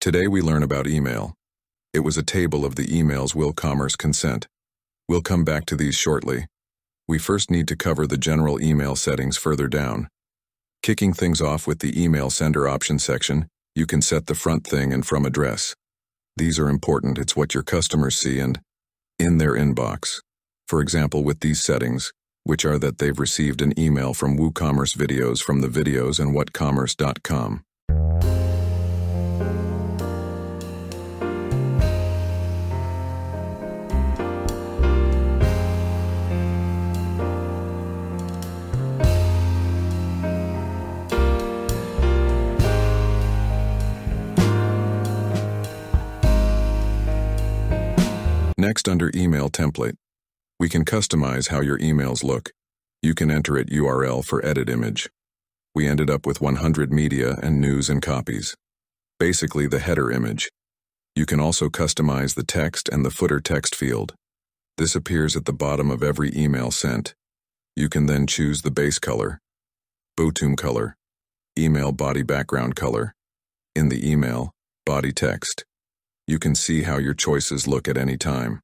Today we learn about email. It was a table of the emails WooCommerce consent. We'll come back to these shortly. We first need to cover the general email settings further down. Kicking things off with the email sender option section, you can set the front thing and from address. These are important. It's what your customers see and in their inbox. For example, with these settings, which are that they've received an email from WooCommerce videos from the videos and whatcommerce.com. Next, under Email Template, we can customize how your emails look. You can enter it URL for edit image. We ended up with 100 media and news and copies. Basically the header image. You can also customize the text and the footer text field. This appears at the bottom of every email sent. You can then choose the base color, bottom color, email body background color, in the email, body text. You can see how your choices look at any time.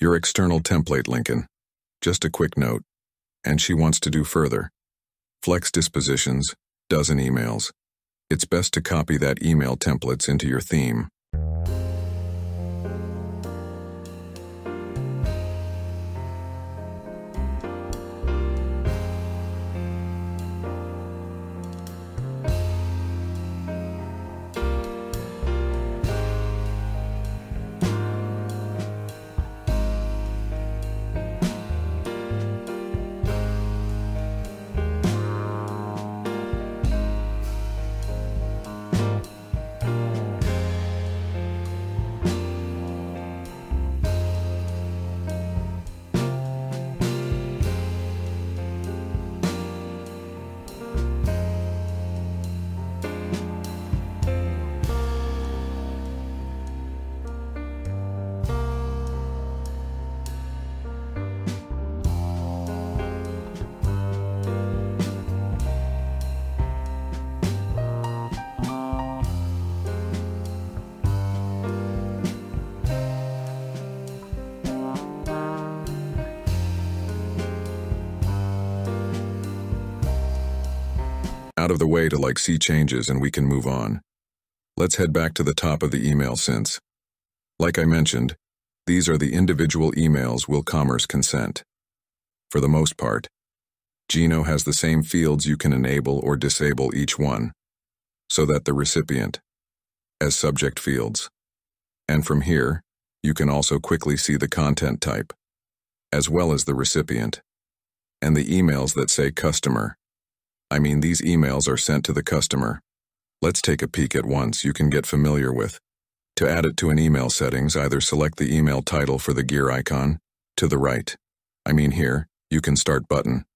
Your external template, Lincoln. Just a quick note, and she wants to do further. Flex dispositions, dozen emails. It's best to copy that email templates into your theme. Out of the way to see changes and we can move on. Let's head back to the top of the email since. Like I mentioned, these are the individual emails WooCommerce consent. For the most part, Gino has the same fields. You can enable or disable each one so that the recipient as subject fields. And from here, you can also quickly see the content type as well as the recipient and the emails that say customer. I mean, these emails are sent to the customer. Let's take a peek at once you can get familiar with. To add it to an email settings, either select the email title for the gear icon, to the right. I mean here, you can start button.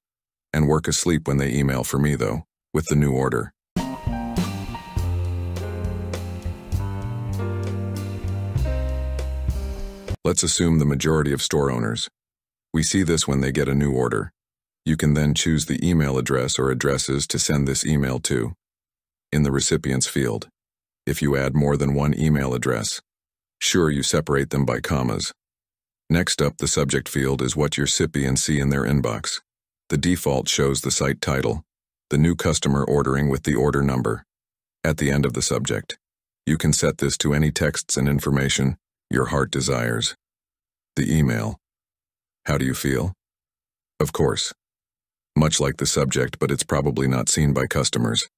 And work asleep when they email for me though, with the new order. Let's assume the majority of store owners. We see this when they get a new order. You can then choose the email address or addresses to send this email to in the recipients field. If you add more than one email address, sure you separate them by commas. Next up, the subject field is what your recipients see in their inbox. The default shows the site title, the new customer ordering with the order number, at the end of the subject. You can set this to any texts and information your heart desires. The email. How do you feel? Of course. Much like the subject, but it's probably not seen by customers.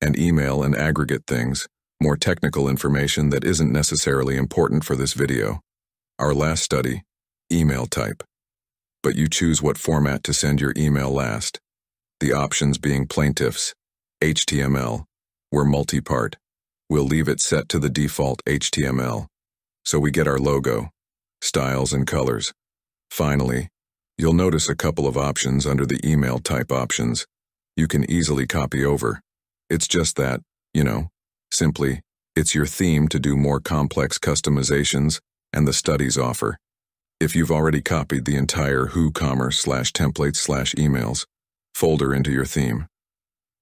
And email and aggregate things, more technical information that isn't necessarily important for this video. Our last study, email type. But you choose what format to send your email last. The options being plaintiffs, HTML, we're multi-part. We'll leave it set to the default HTML. So we get our logo, styles and colors. Finally, you'll notice a couple of options under the email type options. You can easily copy over. It's just that, simply, it's your theme to do more complex customizations and the studies offer. If you've already copied the entire WooCommerce/templates/emails folder into your theme,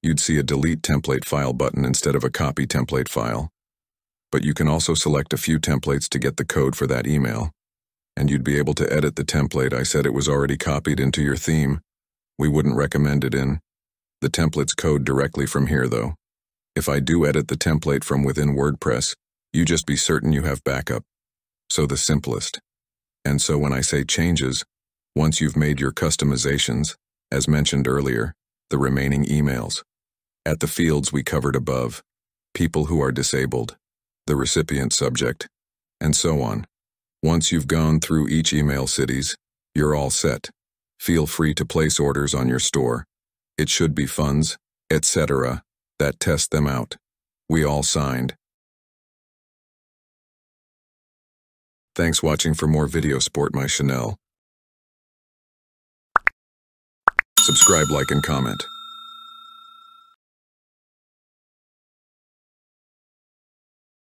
you'd see a delete template file button instead of a copy template file. But you can also select a few templates to get the code for that email, and you'd be able to edit the template I said it was already copied into your theme. We wouldn't recommend it in the template's code directly from here though. If I do edit the template from within WordPress, you just be certain you have backup. So the simplest. And so when I say changes, once you've made your customizations, as mentioned earlier, the remaining emails. At the fields we covered above, people who are disabled, the recipient subject, and so on. Once you've gone through each email cities, you're all set. Feel free to place orders on your store. It should be funds, etc., that test them out. We all signed. Thanks watching for more video sport my Chanel. Subscribe, like, and comment.